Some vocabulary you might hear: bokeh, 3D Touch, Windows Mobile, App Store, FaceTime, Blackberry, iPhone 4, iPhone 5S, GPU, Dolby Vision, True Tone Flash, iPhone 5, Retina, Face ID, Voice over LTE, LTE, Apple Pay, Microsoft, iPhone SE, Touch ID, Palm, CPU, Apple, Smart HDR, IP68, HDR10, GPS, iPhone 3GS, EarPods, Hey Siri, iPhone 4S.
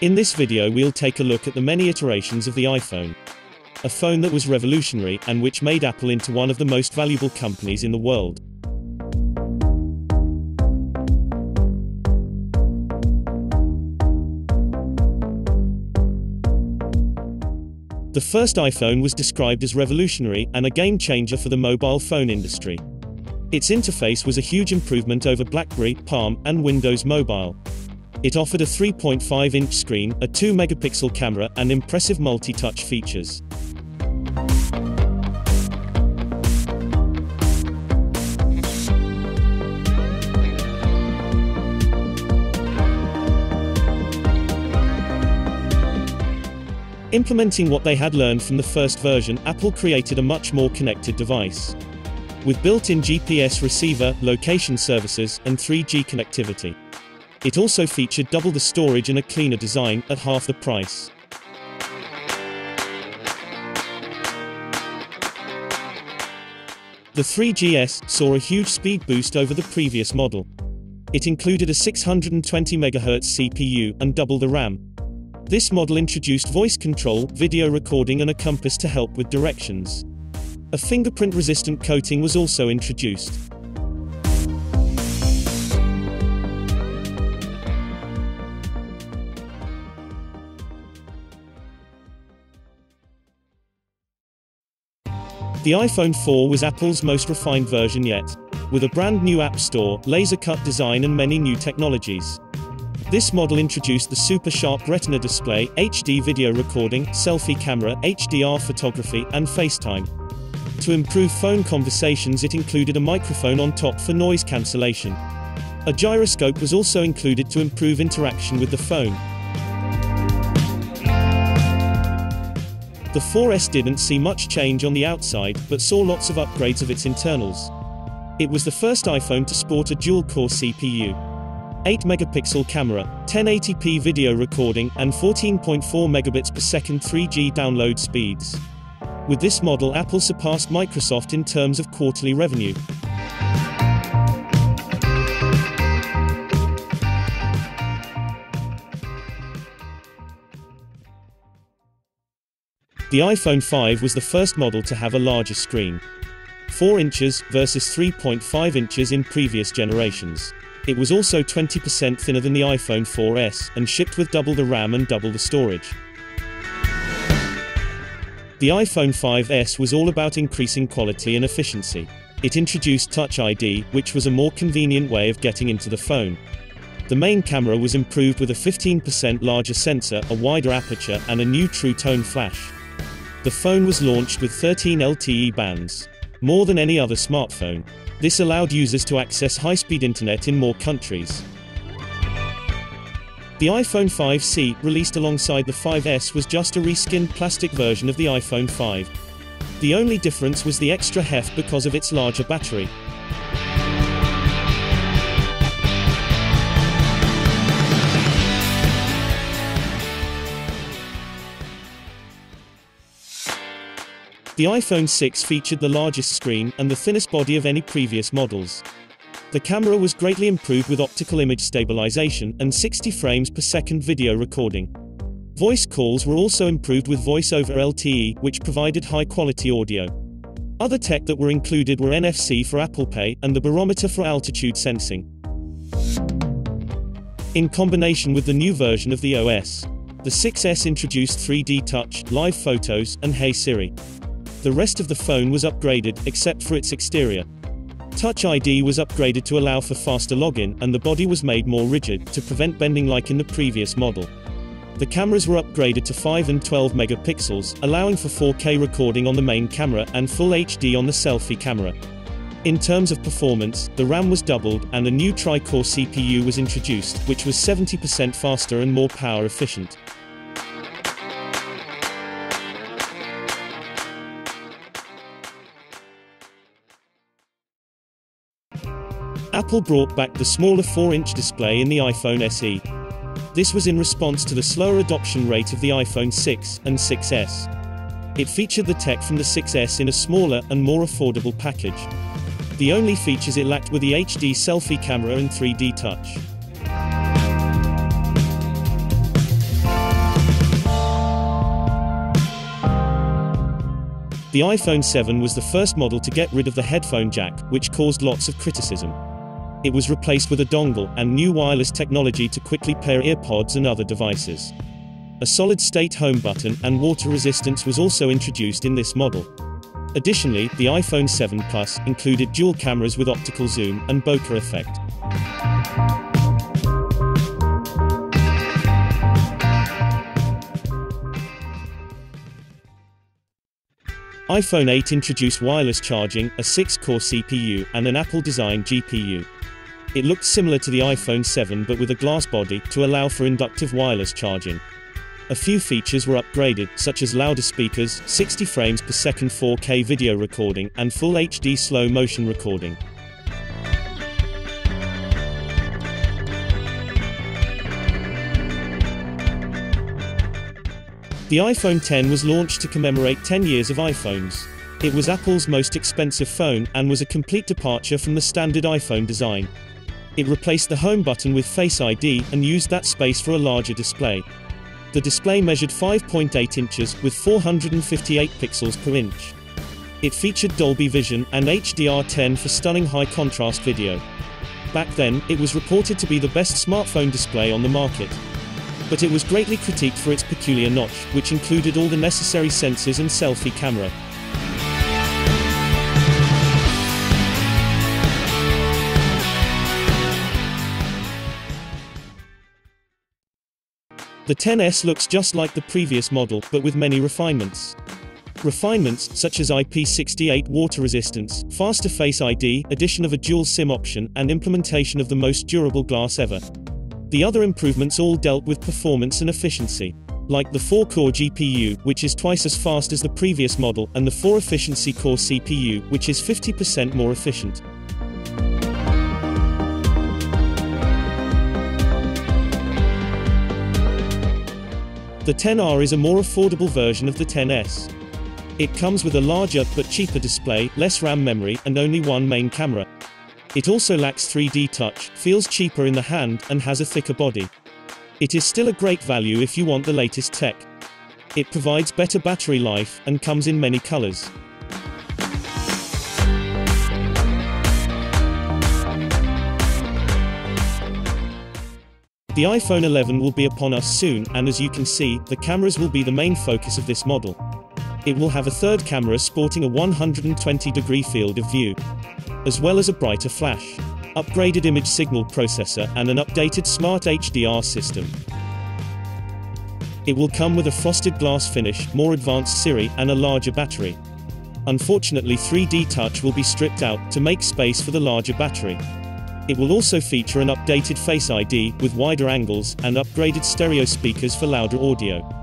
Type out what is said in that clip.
In this video we'll take a look at the many iterations of the iPhone. A phone that was revolutionary, and which made Apple into one of the most valuable companies in the world. The first iPhone was described as revolutionary, and a game-changer for the mobile phone industry. Its interface was a huge improvement over BlackBerry, Palm, and Windows Mobile. It offered a 3.5-inch screen, a 2-megapixel camera, and impressive multi-touch features. Implementing what they had learned from the first version, Apple created a much more connected device. With built-in GPS receiver, location services, and 3G connectivity. It also featured double the storage and a cleaner design, at half the price. The 3GS saw a huge speed boost over the previous model. It included a 620 MHz CPU, and double the RAM. This model introduced voice control, video recording, and a compass to help with directions. A fingerprint-resistant coating was also introduced. The iPhone 4 was Apple's most refined version yet, with a brand new App Store, laser-cut design, and many new technologies. This model introduced the super sharp Retina display, HD video recording, selfie camera, HDR photography, and FaceTime. To improve phone conversations, it included a microphone on top for noise cancellation. A gyroscope was also included to improve interaction with the phone. The 4S didn't see much change on the outside, but saw lots of upgrades of its internals. It was the first iPhone to sport a dual-core CPU, 8-megapixel camera, 1080p video recording, and 14.4 megabits per second 3G download speeds. With this model, Apple surpassed Microsoft in terms of quarterly revenue. The iPhone 5 was the first model to have a larger screen. 4 inches, versus 3.5 inches in previous generations. It was also 20% thinner than the iPhone 4S, and shipped with double the RAM and double the storage. The iPhone 5S was all about increasing quality and efficiency. It introduced Touch ID, which was a more convenient way of getting into the phone. The main camera was improved with a 15% larger sensor, a wider aperture, and a new True Tone Flash. The phone was launched with 13 LTE bands, more than any other smartphone. This allowed users to access high-speed internet in more countries. The iPhone 5C, released alongside the 5S, was just a reskinned plastic version of the iPhone 5. The only difference was the extra heft because of its larger battery. The iPhone 6 featured the largest screen, and the thinnest body of any previous models. The camera was greatly improved with optical image stabilization, and 60 frames per second video recording. Voice calls were also improved with Voice over LTE, which provided high-quality audio. Other tech that were included were NFC for Apple Pay, and the barometer for altitude sensing. In combination with the new version of the OS, the 6S introduced 3D Touch, live photos, and Hey Siri. The rest of the phone was upgraded, except for its exterior. Touch ID was upgraded to allow for faster login, and the body was made more rigid, to prevent bending like in the previous model. The cameras were upgraded to 5 and 12 megapixels, allowing for 4K recording on the main camera, and full HD on the selfie camera. In terms of performance, the RAM was doubled, and a new tri-core CPU was introduced, which was 70% faster and more power efficient. Apple brought back the smaller 4-inch display in the iPhone SE. This was in response to the slower adoption rate of the iPhone 6 and 6S. It featured the tech from the 6S in a smaller and more affordable package. The only features it lacked were the HD selfie camera and 3D Touch. The iPhone 7 was the first model to get rid of the headphone jack, which caused lots of criticism. It was replaced with a dongle, and new wireless technology to quickly pair EarPods and other devices. A solid-state home button, and water resistance was also introduced in this model. Additionally, the iPhone 7 Plus included dual cameras with optical zoom, and bokeh effect. iPhone 8 introduced wireless charging, a 6-core CPU, and an Apple-designed GPU. It looked similar to the iPhone 7 but with a glass body, to allow for inductive wireless charging. A few features were upgraded, such as louder speakers, 60 frames per second 4K video recording, and full HD slow motion recording. The iPhone X was launched to commemorate 10 years of iPhones. It was Apple's most expensive phone, and was a complete departure from the standard iPhone design. It replaced the home button with Face ID, and used that space for a larger display. The display measured 5.8 inches, with 458 pixels per inch. It featured Dolby Vision, and HDR10 for stunning high-contrast video. Back then, it was reported to be the best smartphone display on the market. But it was greatly critiqued for its peculiar notch, which included all the necessary sensors and selfie camera. The XS looks just like the previous model, but with many refinements. Refinements, such as IP68 water resistance, faster Face ID, addition of a dual SIM option, and implementation of the most durable glass ever. The other improvements all dealt with performance and efficiency. Like the 4-core GPU, which is twice as fast as the previous model, and the 4-efficiency-core CPU, which is 50% more efficient. The XR is a more affordable version of the XS. It comes with a larger, but cheaper display, less RAM memory, and only one main camera. It also lacks 3D Touch, feels cheaper in the hand, and has a thicker body. It is still a great value if you want the latest tech. It provides better battery life, and comes in many colors. The iPhone 11 will be upon us soon, and as you can see, the cameras will be the main focus of this model. It will have a third camera sporting a 120-degree field of view, as well as a brighter flash, upgraded image signal processor, and an updated Smart HDR system. It will come with a frosted glass finish, more advanced Siri, and a larger battery. Unfortunately, 3D Touch will be stripped out, to make space for the larger battery. It will also feature an updated Face ID, with wider angles, and upgraded stereo speakers for louder audio.